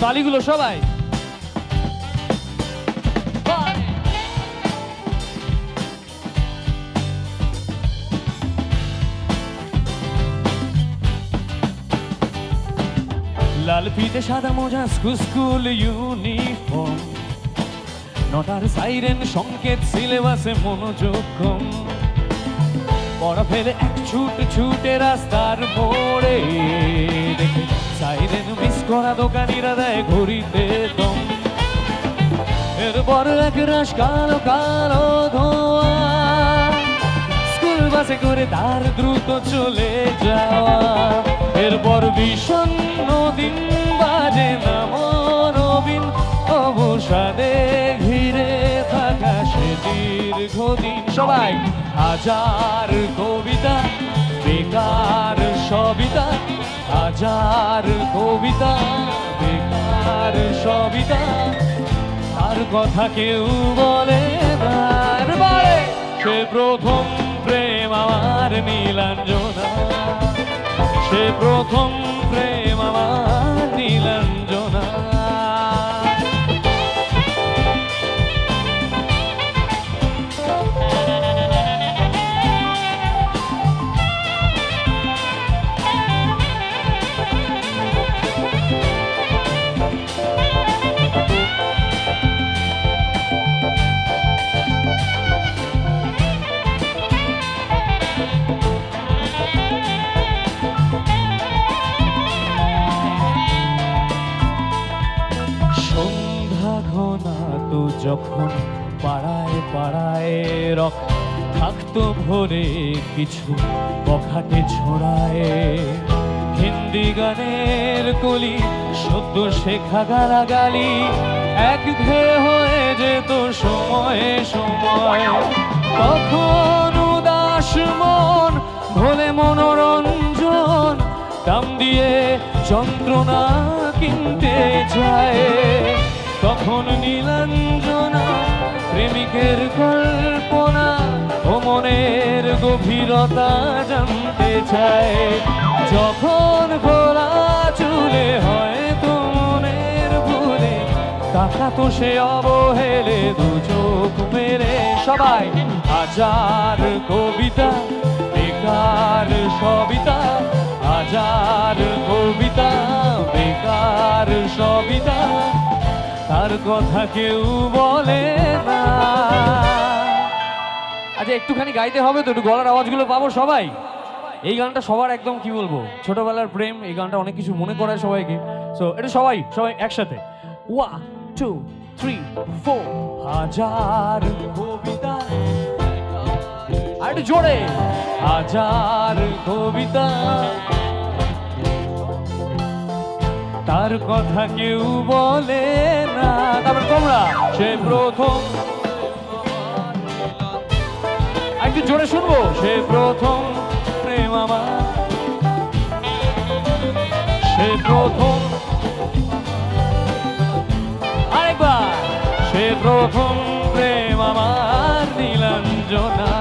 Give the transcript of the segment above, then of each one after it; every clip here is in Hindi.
तालीगुलो सबाई लाल पीते सादा मोजा स्कूल यूनिफॉर्म नटार साइरेन संकेत सिलेबासे मनोयोग कम बरफेर एक छूट छूटे रास्तार मोड़े साइरेन मिस करा दोकानीरा देय घुरिते दम एरपर एकराश कालो कालो धोआ स्कुल बासे करे तार द्रुत चले जावा एरपर भीषण दिन बाजे ना मनोबिन अवसादे घिरे थाका से दीर्घदिन सबाई हाजार कविता बेकार सबिता हाजार कविता बेकार सबिता तार कथा केउ बोले बारे से प्रथम प्रेम आमार नीलांजना से प्रथम प्रेम आमार नीलांजना যখন পাড়ায় পাড়ায় রক থাকতো ভরে কিছু বখাটে ছড়ায় হিন্দি গানের কলি সদ্য শেখা গালাগালি একঘেয়ে হয়ে যেত সময়ে সময়ে তখন উদাস মন ভোলে মনোরঞ্জন দাম দিয়ে যন্ত্রণা কিনতে যায় তখন নীলাঞ্জনা প্রেমিকের কল্পনা ও মনের গভীরতা জানতে চায় যখন ভোলা চলে হয় তোমার ভুলে তাকাতো সে অবহেলে দু চোখ মেলে সবাই হাজার কবিতা বেকার সবিতা হাজার কবিতা বেকার সবিতা तार कथा क्यों बोले ना अच्छा एकटूखानी गाइते होबे तो गलार आवाजगुलो पाबो सबाई এই গানটা সবার একদম কি বলবো ছোটবেলার প্রেম এই গানটা অনেক কিছু মনে করায় সবাইকে সো এটা সবাই সবাই একসাথে 1 2 3 4 হাজার কবিতা আর একটু জোরে হাজার কবিতা तार कथा क्यों बोले ना तब तुम्हारा से प्रथम एक जोड़े सुनबो से प्रथम प्रेम आमार से प्रथम आरेकबार से प्रथम प्रेम आमार नीलांजना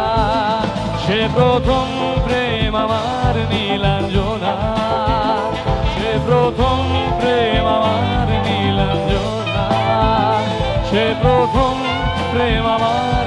से प्रथम प्रेम आमार नीलांजना প্রথম প্রেম আমার নীলাঞ্জনা সে প্রথম প্রেম আমার